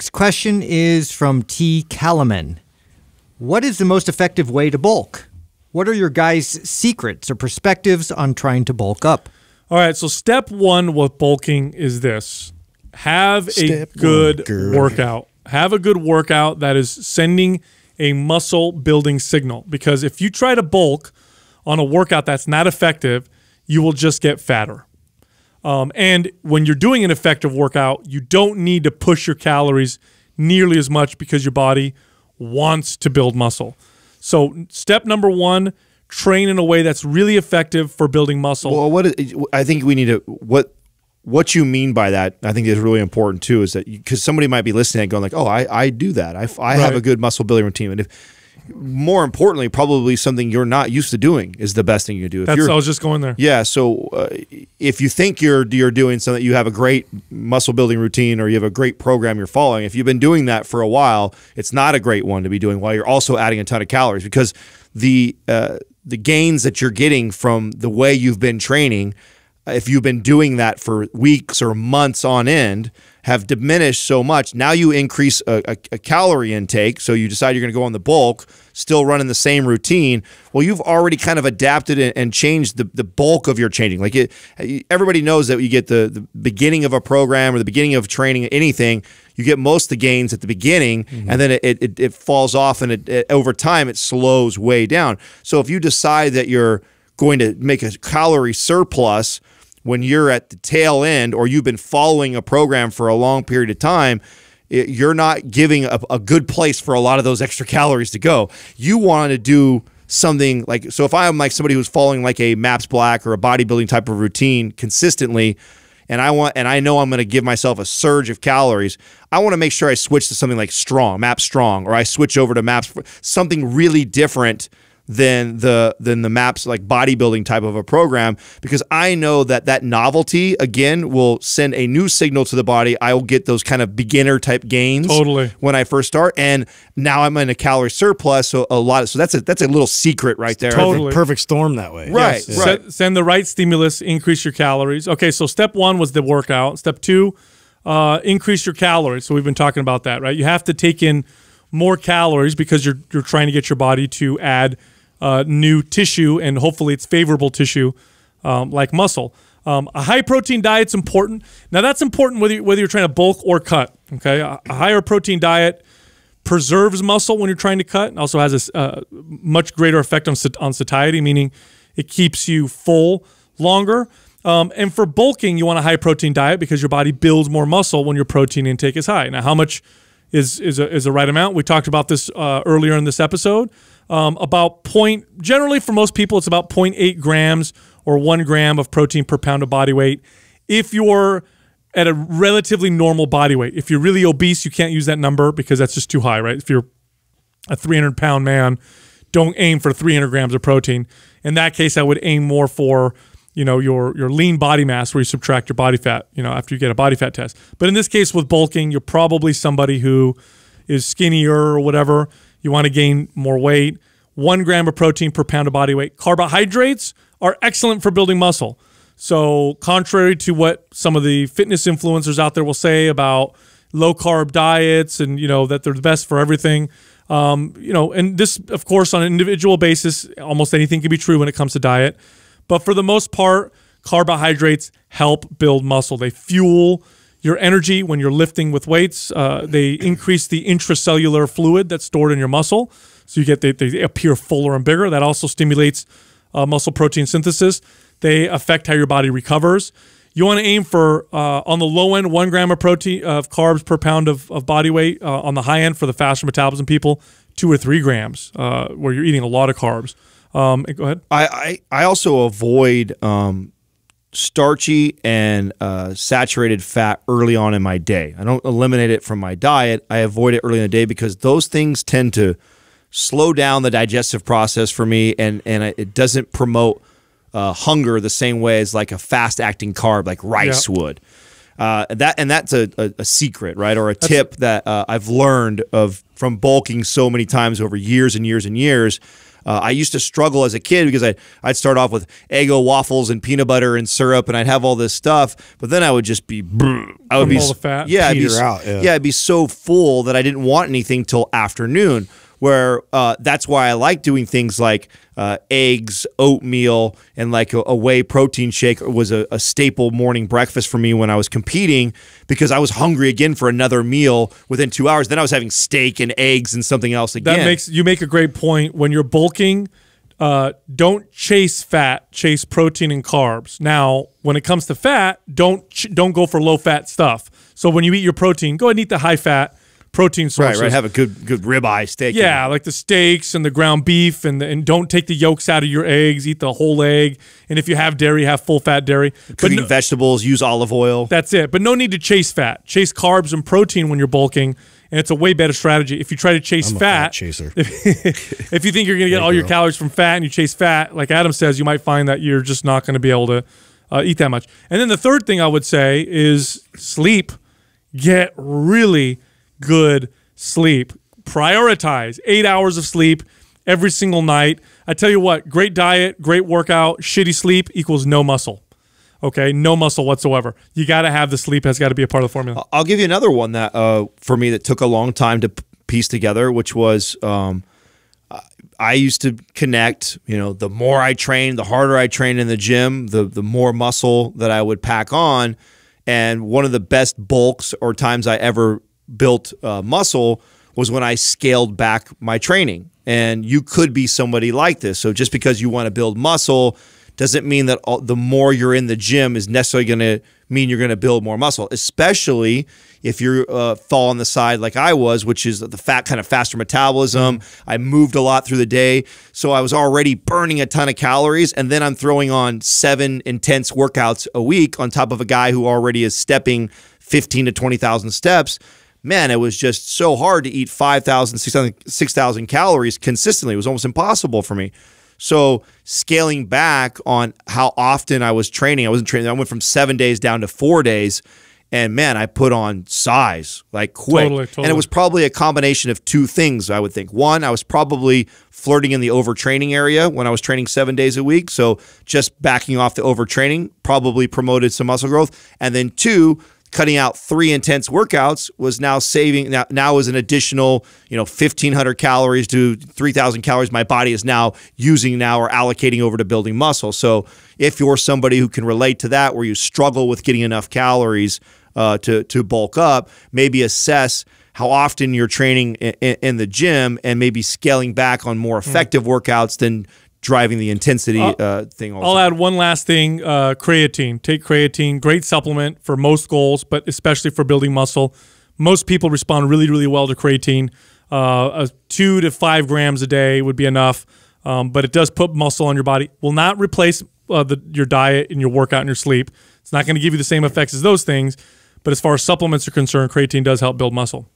Next question is from T. Kalaman. What is the most effective way to bulk? What are your guys' secrets or perspectives on trying to bulk up? All right, so step one with bulking is this. Have a good workout. Have a good workout that is sending a muscle-building signal. Because if you try to bulk on a workout that's not effective, you will just get fatter. And when you're doing an effective workout, you don't need to push your calories nearly as much because your body wants to build muscle. So step number one, train in a way that's really effective for building muscle. Well, I think we need to, what you mean by that, I think is really important too, is that because somebody might be listening and going like, oh, I do that. I have a good muscle building routine. And if, more importantly, probably something you're not used to doing is the best thing you do. If I was just going there. Yeah, so if you think you're doing something, you have a great muscle-building routine or you have a great program you're following, if you've been doing that for a while, it's not a great one to be doing while you're also adding a ton of calories because the gains that you're getting from the way you've been training, if you've been doing that for weeks or months on end, have diminished so much. Now you increase a calorie intake, so you decide you're going to go on the bulk, still running the same routine. Well, you've already kind of adapted and changed the bulk of your changing. Like everybody knows that you get the beginning of a program or the beginning of training, anything, you get most of the gains at the beginning, and then it falls off, and over time it slows way down. So if you decide that you're going to make a calorie surplus when you're at the tail end or you've been following a program for a long period of time, you're not giving a good place for a lot of those extra calories to go. You want to do something like, so if I'm like somebody who's following like a MAPS Black or a bodybuilding type of routine consistently, and I know I'm going to give myself a surge of calories, I want to make sure I switch to something like Strong, MAPS Strong, or I switch over to MAPS, something really different than the MAPS like bodybuilding type of a program, because I know that that novelty again will send a new signal to the body. I will get those kind of beginner type gains totally when I first start, and now I'm in a calorie surplus, so that's a little secret right there. Totally perfect storm that way. Right, yes. Right. Send the right stimulus, increase your calories. Okay, so step one was the workout. Step two, increase your calories. So we've been talking about that, right? You have to take in more calories because you're trying to get your body to add new tissue, and hopefully it's favorable tissue like muscle. A high protein diet's important. Now that's important whether you're trying to bulk or cut. Okay, a higher protein diet preserves muscle when you're trying to cut, and also has a much greater effect on satiety, meaning it keeps you full longer. And for bulking, you want a high protein diet because your body builds more muscle when your protein intake is high. Now, how much is a right amount? We talked about this earlier in this episode. About generally for most people, it's about 0.8 grams or 1 gram of protein per pound of body weight. If you're at a relatively normal body weight, if you're really obese, you can't use that number because that's just too high, right? If you're a 300-pound man, don't aim for 300 grams of protein. In that case, I would aim more for, you know, your lean body mass where you subtract your body fat, you know, after you get a body fat test. But in this case with bulking, you're probably somebody who is skinnier or whatever. You want to gain more weight. 1 gram of protein per pound of body weight. Carbohydrates are excellent for building muscle. So contrary to what some of the fitness influencers out there will say about low-carb diets and, you know, that they're the best for everything, you know, and this, of course, on an individual basis, almost anything can be true when it comes to diet. But for the most part, carbohydrates help build muscle. They fuel your energy when you're lifting with weights. They increase the intracellular fluid that's stored in your muscle, so you get they appear fuller and bigger. That also stimulates muscle protein synthesis. They affect how your body recovers. You want to aim for, on the low end, 1 gram of protein of carbs per pound of body weight. On the high end, for the faster metabolism people, 2 or 3 grams, where you're eating a lot of carbs. Go ahead. I also avoid starchy and saturated fat early on in my day. I don't eliminate it from my diet. I avoid it early in the day because those things tend to slow down the digestive process for me, and it doesn't promote hunger the same way as like a fast-acting carb like rice would. That's a secret, right, or a tip that I've learned from bulking so many times over years and years and years. I used to struggle as a kid because I'd start off with Eggo waffles and peanut butter and syrup, and I'd have all this stuff, but then I would just be, I would be all the fat. Yeah, I'd be so full that I didn't want anything till afternoon. Where that's why I like doing things like eggs, oatmeal, and like a whey protein shake was a staple morning breakfast for me when I was competing, because I was hungry again for another meal within 2 hours. Then I was having steak and eggs and something else again. That makes, you make a great point. When you're bulking, don't chase fat, chase protein and carbs. Now, when it comes to fat, don't go for low-fat stuff. So when you eat your protein, go ahead and eat the high-fat protein sources. Right, right. Have a good ribeye steak. Yeah, like the steaks and the ground beef, and don't take the yolks out of your eggs. Eat the whole egg. And if you have dairy, have full-fat dairy. Cooking vegetables, use olive oil. That's it. But no need to chase fat. Chase carbs and protein when you're bulking, and it's a way better strategy. If you try to chase fat chaser. If you think you're going to get all your calories from fat and you chase fat, like Adam says, you might find that you're just not going to be able to eat that much. And then the third thing I would say is sleep. Get really good sleep. Prioritize 8 hours of sleep every single night. I tell you what, great diet, great workout, shitty sleep equals no muscle. Okay, no muscle whatsoever. You got to have the sleep, has got to be a part of the formula. I'll give you another one that for me that took a long time to piece together, which was I used to connect, you know, the more I trained, the harder I trained in the gym, the more muscle that I would pack on. And one of the best bulks or times I ever built muscle was when I scaled back my training. And you could be somebody like this. So just because you want to build muscle doesn't mean that the more you're in the gym is necessarily going to mean you're going to build more muscle, especially if you fall on the side like I was, which is the fat kind of faster metabolism. I moved a lot through the day, so I was already burning a ton of calories, and then I'm throwing on 7 intense workouts a week on top of a guy who already is stepping 15,000 to 20,000 steps. Man, it was just so hard to eat 5,000, 6,000 calories consistently. It was almost impossible for me. So scaling back on how often I was training, I wasn't training. I went from 7 days down to 4 days, and man, I put on size like quick. Totally. And it was probably a combination of 2 things, I would think. One, I was probably flirting in the overtraining area when I was training 7 days a week. So just backing off the overtraining probably promoted some muscle growth. And then 2, cutting out 3 intense workouts was now saving, now is an additional, you know, 1,500 calories to 3,000 calories my body is now using or allocating over to building muscle. So if you're somebody who can relate to that, where you struggle with getting enough calories to bulk up, maybe assess how often you're training in the gym and maybe scaling back on more effective workouts than driving the intensity thing. I'll add one last thing, creatine. Take creatine, great supplement for most goals, but especially for building muscle. Most people respond really, really well to creatine. 2 to 5 grams a day would be enough, but it does put muscle on your body. Will not replace your diet and your workout and your sleep. It's not going to give you the same effects as those things, but as far as supplements are concerned, creatine does help build muscle.